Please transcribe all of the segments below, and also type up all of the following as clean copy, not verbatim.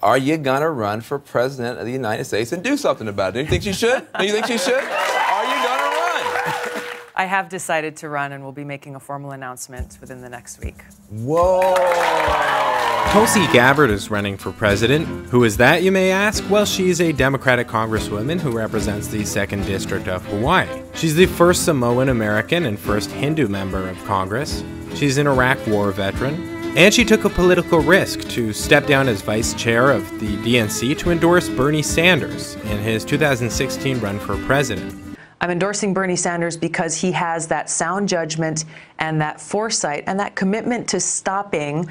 Are you going to run for president of the United States and do something about it? Do you think you should? Do you think you should? Are you going to run? I have decided to run and will be making a formal announcement within the next week. Whoa! Tulsi Gabbard is running for president. Who is that, you may ask? Well, she's a Democratic congresswoman who represents the 2nd District of Hawaii. She's the first Samoan American and first Hindu member of Congress. She's an Iraq War veteran. And she took a political risk to step down as vice chair of the DNC to endorse Bernie Sanders in his 2016 run for president. I'm endorsing Bernie Sanders because he has that sound judgment and that foresight and that commitment to stopping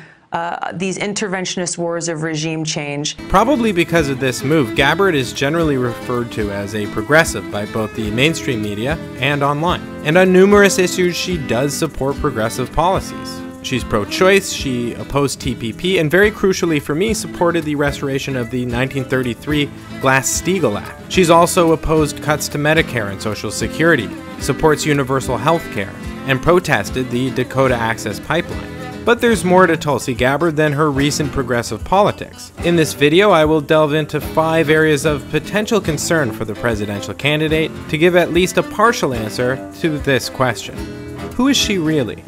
these interventionist wars of regime change. Probably because of this move, Gabbard is generally referred to as a progressive by both the mainstream media and online. And on numerous issues, she does support progressive policies. She's pro-choice, she opposed TPP, and very crucially for me, supported the restoration of the 1933 Glass-Steagall Act. She's also opposed cuts to Medicare and Social Security, supports universal health care, and protested the Dakota Access Pipeline. But there's more to Tulsi Gabbard than her recent progressive politics. In this video, I will delve into 5 areas of potential concern for the presidential candidate to give at least a partial answer to this question. Who is she really?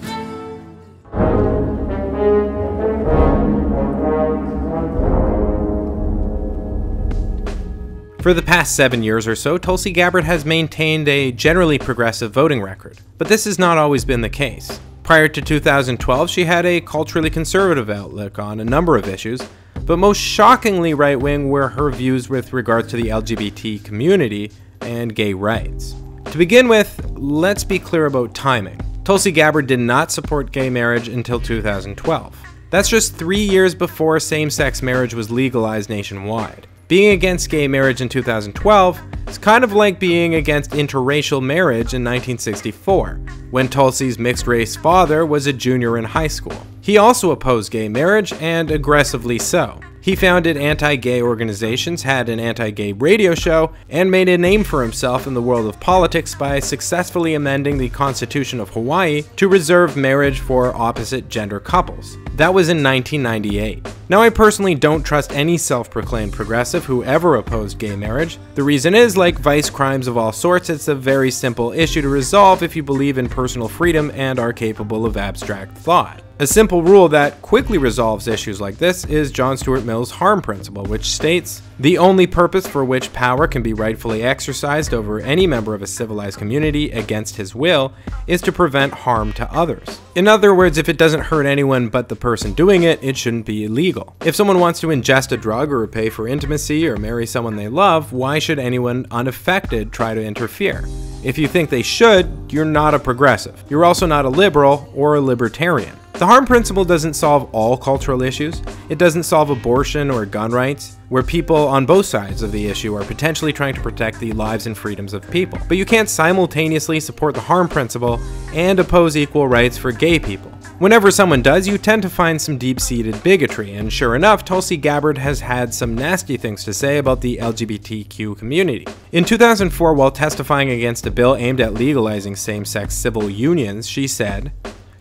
For the past 7 years or so, Tulsi Gabbard has maintained a generally progressive voting record, but this has not always been the case. Prior to 2012, she had a culturally conservative outlook on a number of issues, but most shockingly right-wing were her views with regard to the LGBT community and gay rights. To begin with, let's be clear about timing. Tulsi Gabbard did not support gay marriage until 2012. That's just 3 years before same-sex marriage was legalized nationwide. Being against gay marriage in 2012 is kind of like being against interracial marriage in 1964, when Tulsi's mixed-race father was a junior in high school. He also opposed gay marriage, and aggressively so. He founded anti-gay organizations, had an anti-gay radio show, and made a name for himself in the world of politics by successfully amending the Constitution of Hawaii to reserve marriage for opposite-gender couples. That was in 1998. Now, I personally don't trust any self-proclaimed progressive who ever opposed gay marriage. The reason is, like vice crimes of all sorts, it's a very simple issue to resolve if you believe in personal freedom and are capable of abstract thought. A simple rule that quickly resolves issues like this is John Stuart Mill's harm principle, which states, "The only purpose for which power can be rightfully exercised over any member of a civilized community against his will is to prevent harm to others." In other words, if it doesn't hurt anyone but the person doing it, it shouldn't be illegal. If someone wants to ingest a drug or pay for intimacy or marry someone they love, why should anyone unaffected try to interfere? If you think they should, you're not a progressive. You're also not a liberal or a libertarian. The harm principle doesn't solve all cultural issues. It doesn't solve abortion or gun rights, where people on both sides of the issue are potentially trying to protect the lives and freedoms of people. But you can't simultaneously support the harm principle and oppose equal rights for gay people. Whenever someone does, you tend to find some deep-seated bigotry, and sure enough, Tulsi Gabbard has had some nasty things to say about the LGBTQ community. In 2004, while testifying against a bill aimed at legalizing same-sex civil unions, she said,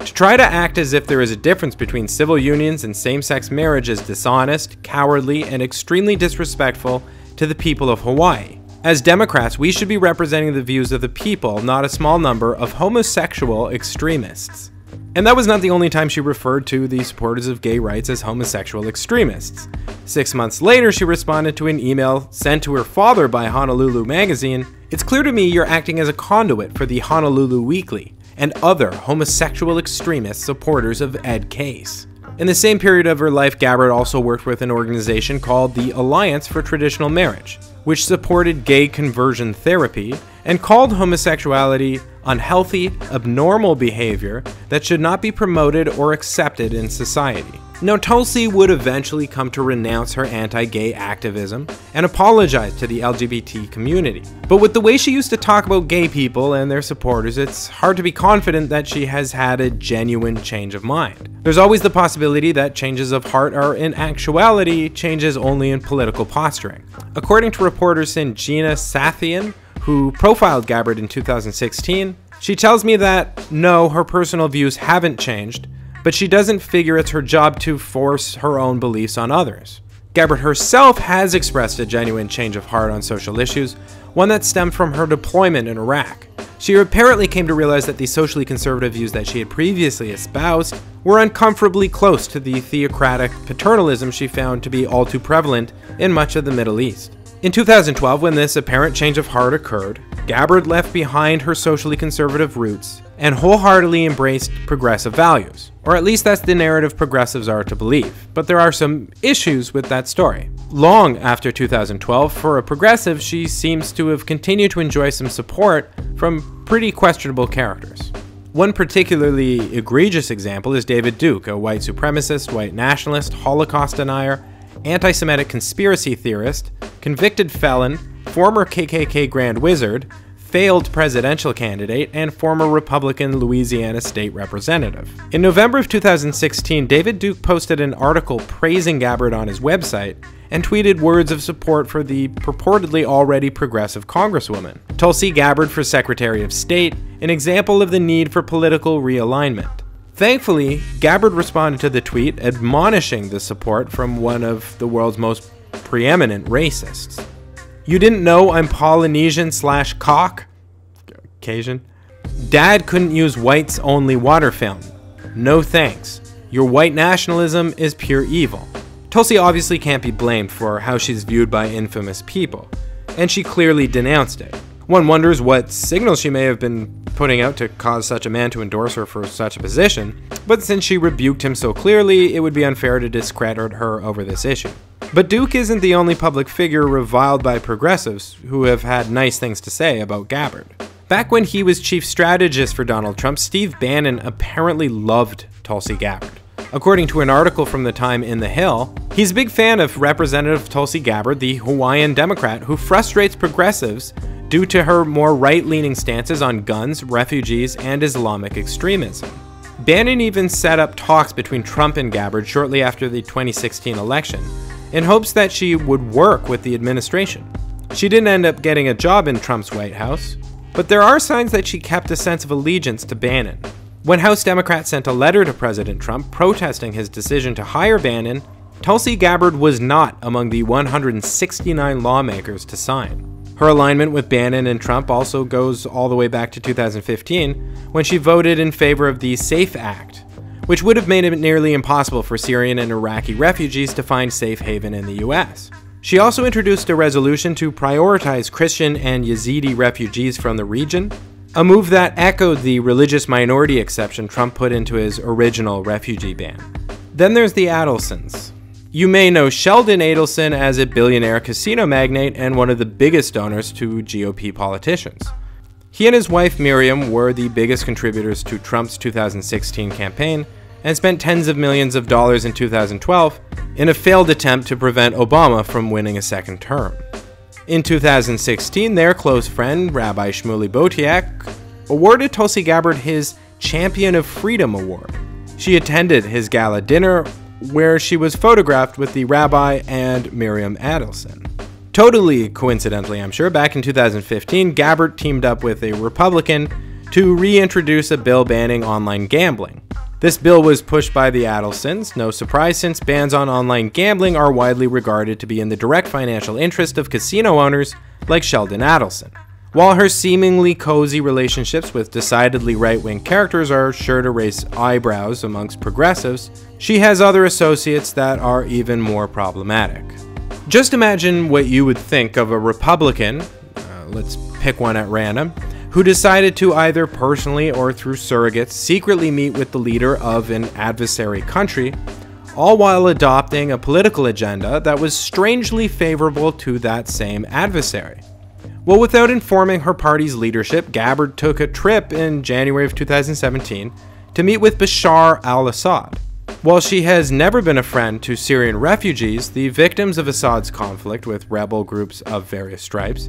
"To try to act as if there is a difference between civil unions and same-sex marriage is dishonest, cowardly, and extremely disrespectful to the people of Hawaii. As Democrats, we should be representing the views of the people, not a small number of homosexual extremists." And that was not the only time she referred to the supporters of gay rights as homosexual extremists. 6 months later, she responded to an email sent to her father by Honolulu magazine, "It's clear to me you're acting as a conduit for the Honolulu Weekly and other homosexual extremist supporters of Ed Case." In the same period of her life, Gabbard also worked with an organization called the Alliance for Traditional Marriage, which supported gay conversion therapy and called homosexuality unhealthy, abnormal behavior that should not be promoted or accepted in society. Now, Tulsi would eventually come to renounce her anti-gay activism and apologize to the LGBT community. But with the way she used to talk about gay people and their supporters, it's hard to be confident that she has had a genuine change of mind. There's always the possibility that changes of heart are in actuality changes only in political posturing. According to reporter Syngina Sathian, who profiled Gabbard in 2016, she tells me that, no, her personal views haven't changed, but she doesn't figure it's her job to force her own beliefs on others. Gabbard herself has expressed a genuine change of heart on social issues, one that stemmed from her deployment in Iraq. She apparently came to realize that the socially conservative views that she had previously espoused were uncomfortably close to the theocratic paternalism she found to be all too prevalent in much of the Middle East. In 2012, when this apparent change of heart occurred, Gabbard left behind her socially conservative roots and wholeheartedly embraced progressive values, or at least that's the narrative progressives are to believe. But there are some issues with that story. Long after 2012, for a progressive, she seems to have continued to enjoy some support from pretty questionable characters. One particularly egregious example is David Duke, a white supremacist, white nationalist, Holocaust denier, anti-Semitic conspiracy theorist, convicted felon, former KKK Grand Wizard, failed presidential candidate, and former Republican Louisiana state representative. In November of 2016, David Duke posted an article praising Gabbard on his website and tweeted words of support for the purportedly already progressive Congresswoman Tulsi Gabbard for Secretary of State, an example of the need for political realignment. Thankfully, Gabbard responded to the tweet, admonishing the support from one of the world's most preeminent racists. "You didn't know I'm Polynesian/cock? Cajun. Dad couldn't use whites only water fountain. No thanks. Your white nationalism is pure evil." Tulsi obviously can't be blamed for how she's viewed by infamous people, and she clearly denounced it. One wonders what signals she may have been putting out to cause such a man to endorse her for such a position, but since she rebuked him so clearly, it would be unfair to discredit her over this issue. But Duke isn't the only public figure reviled by progressives who have had nice things to say about Gabbard. Back when he was chief strategist for Donald Trump, Steve Bannon apparently loved Tulsi Gabbard. According to an article from the time in The Hill, he's a big fan of Representative Tulsi Gabbard, the Hawaiian Democrat who frustrates progressives due to her more right-leaning stances on guns, refugees, and Islamic extremism. Bannon even set up talks between Trump and Gabbard shortly after the 2016 election, in hopes that she would work with the administration. She didn't end up getting a job in Trump's White House, but there are signs that she kept a sense of allegiance to Bannon. When House Democrats sent a letter to President Trump protesting his decision to hire Bannon, Tulsi Gabbard was not among the 169 lawmakers to sign. Her alignment with Bannon and Trump also goes all the way back to 2015, when she voted in favor of the SAFE Act, which would have made it nearly impossible for Syrian and Iraqi refugees to find safe haven in the US. She also introduced a resolution to prioritize Christian and Yazidi refugees from the region, a move that echoed the religious minority exception Trump put into his original refugee ban. Then there's the Adelsons. You may know Sheldon Adelson as a billionaire casino magnate and one of the biggest donors to GOP politicians. He and his wife Miriam were the biggest contributors to Trump's 2016 campaign and spent tens of millions of dollars in 2012 in a failed attempt to prevent Obama from winning a second term. In 2016, their close friend, Rabbi Shmuley Botiak, awarded Tulsi Gabbard his Champion of Freedom Award. She attended his gala dinner, where she was photographed with the rabbi and Miriam Adelson. Totally coincidentally, I'm sure, back in 2015, Gabbard teamed up with a Republican to reintroduce a bill banning online gambling. This bill was pushed by the Adelsons, no surprise since bans on online gambling are widely regarded to be in the direct financial interest of casino owners like Sheldon Adelson. While her seemingly cozy relationships with decidedly right-wing characters are sure to raise eyebrows amongst progressives, she has other associates that are even more problematic. Just imagine what you would think of a Republican, let's pick one at random, who decided to either personally or through surrogates secretly meet with the leader of an adversary country, all while adopting a political agenda that was strangely favorable to that same adversary. Well, without informing her party's leadership, Gabbard took a trip in January of 2017 to meet with Bashar al-Assad. While she has never been a friend to Syrian refugees, the victims of Assad's conflict with rebel groups of various stripes,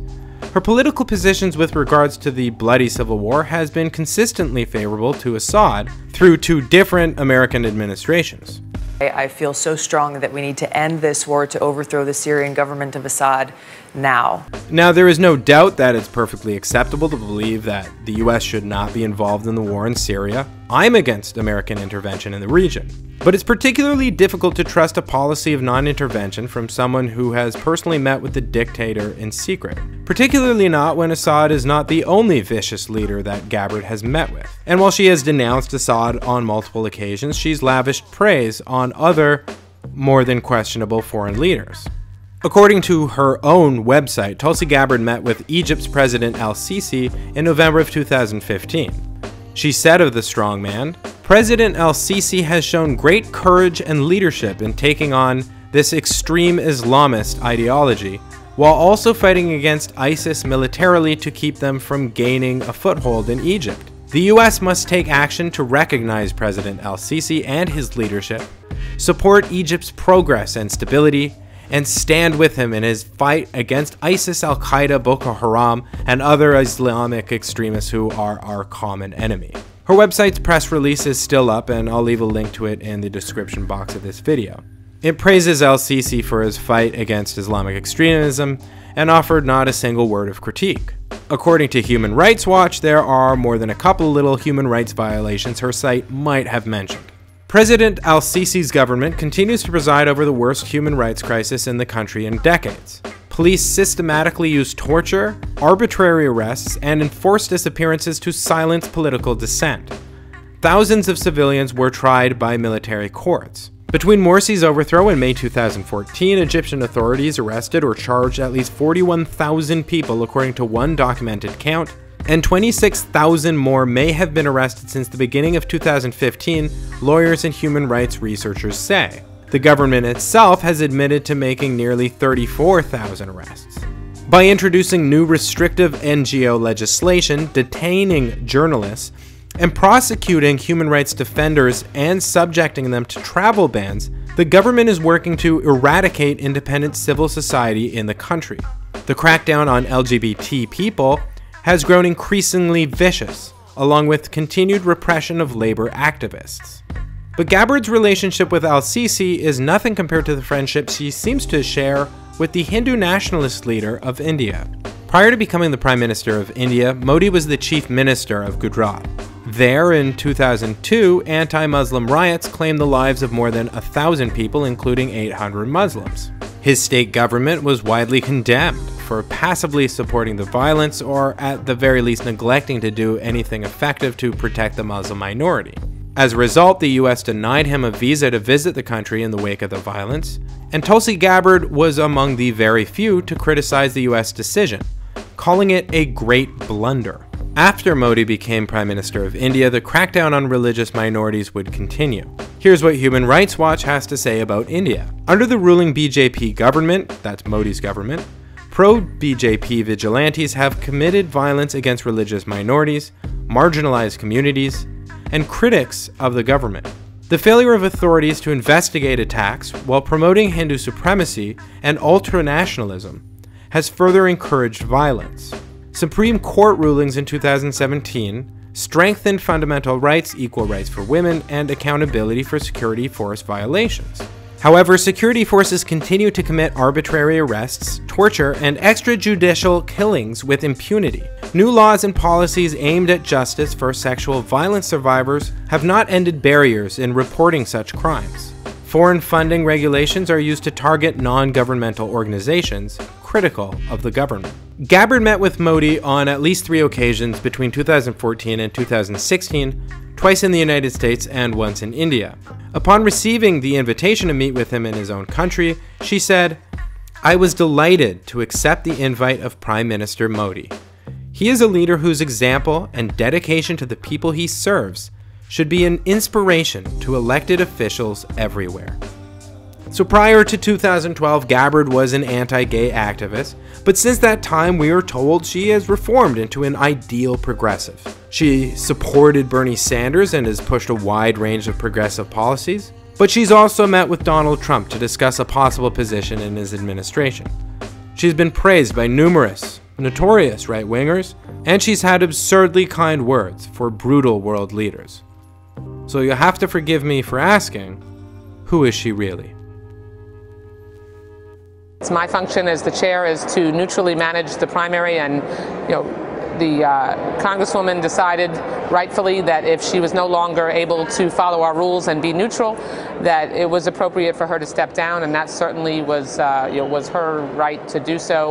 her political positions with regards to the bloody civil war has been consistently favorable to Assad through two different American administrations. I feel so strong that we need to end this war to overthrow the Syrian government of Assad now. Now, there is no doubt that it's perfectly acceptable to believe that the US should not be involved in the war in Syria, I'm against American intervention in the region. But it's particularly difficult to trust a policy of non-intervention from someone who has personally met with the dictator in secret, particularly not when Assad is not the only vicious leader that Gabbard has met with. And while she has denounced Assad on multiple occasions, she's lavished praise on other, more than questionable foreign leaders. According to her own website, Tulsi Gabbard met with Egypt's President al-Sisi in November of 2015. She said of the strongman, "President al-Sisi has shown great courage and leadership in taking on this extreme Islamist ideology, while also fighting against ISIS militarily to keep them from gaining a foothold in Egypt. The U.S. must take action to recognize President al-Sisi and his leadership, support Egypt's progress and stability, and stand with him in his fight against ISIS, Al-Qaeda, Boko Haram, and other Islamic extremists who are our common enemy." Her website's press release is still up, and I'll leave a link to it in the description box of this video. It praises al-Sisi for his fight against Islamic extremism and offered not a single word of critique. According to Human Rights Watch, there are more than a couple little human rights violations her site might have mentioned. President al-Sisi's government continues to preside over the worst human rights crisis in the country in decades. Police systematically use torture, arbitrary arrests, and enforced disappearances to silence political dissent. Thousands of civilians were tried by military courts. Between Morsi's overthrow and May 2014, Egyptian authorities arrested or charged at least 41,000 people, according to one documented count, and 26,000 more may have been arrested since the beginning of 2015, lawyers and human rights researchers say. The government itself has admitted to making nearly 34,000 arrests. By introducing new restrictive NGO legislation, detaining journalists, and prosecuting human rights defenders and subjecting them to travel bans, the government is working to eradicate independent civil society in the country. The crackdown on LGBT people has grown increasingly vicious, along with continued repression of labor activists. But Gabbard's relationship with al-Sisi is nothing compared to the friendship she seems to share with the Hindu nationalist leader of India. Prior to becoming the Prime Minister of India, Modi was the Chief Minister of Gujarat. There, in 2002, anti-Muslim riots claimed the lives of more than 1,000 people, including 800 Muslims. His state government was widely condemned for passively supporting the violence, or at the very least neglecting to do anything effective to protect the Muslim minority. As a result, the US denied him a visa to visit the country in the wake of the violence, and Tulsi Gabbard was among the very few to criticize the US decision, calling it a great blunder. After Modi became Prime Minister of India, the crackdown on religious minorities would continue. Here's what Human Rights Watch has to say about India. Under the ruling BJP government, that's Modi's government, pro-BJP vigilantes have committed violence against religious minorities, marginalized communities, and critics of the government. The failure of authorities to investigate attacks while promoting Hindu supremacy and ultranationalism has further encouraged violence. Supreme Court rulings in 2017 strengthened fundamental rights, equal rights for women, and accountability for security force violations. However, security forces continue to commit arbitrary arrests, torture, and extrajudicial killings with impunity. New laws and policies aimed at justice for sexual violence survivors have not ended barriers in reporting such crimes. Foreign funding regulations are used to target non-governmental organizations critical of the government. Gabbard met with Modi on at least 3 occasions between 2014 and 2016, twice in the United States and once in India. Upon receiving the invitation to meet with him in his own country, she said, "I was delighted to accept the invite of Prime Minister Modi. He is a leader whose example and dedication to the people he serves should be an inspiration to elected officials everywhere." So prior to 2012, Gabbard was an anti-gay activist, but since that time we are told she has reformed into an ideal progressive. She supported Bernie Sanders and has pushed a wide range of progressive policies, but she's also met with Donald Trump to discuss a possible position in his administration. She's been praised by numerous notorious right-wingers, and she's had absurdly kind words for brutal world leaders. So you'll have to forgive me for asking, who is she really? My function as the chair is to neutrally manage the primary and, the Congresswoman decided rightfully that if she was no longer able to follow our rules and be neutral, that it was appropriate for her to step down, and that certainly was her right to do so.